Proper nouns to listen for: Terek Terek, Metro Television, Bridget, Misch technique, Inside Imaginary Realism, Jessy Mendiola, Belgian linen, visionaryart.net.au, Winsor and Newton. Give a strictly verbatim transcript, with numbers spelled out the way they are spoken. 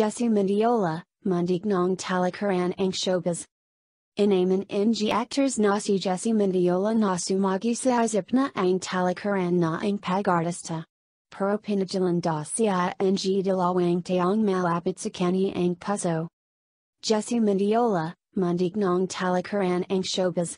Jessy Mendiola, Mondignong Talakaran ang Showbiz. Inaman ng actors na si Jessy Mendiola na sumagi sa isip na ang talakaran na ang pag-artista. Pero pinigilan da siya ng dalawang taong malapit sa kanya ang puso. Jessy Mendiola, Mondignong Talakaran ang Showbiz.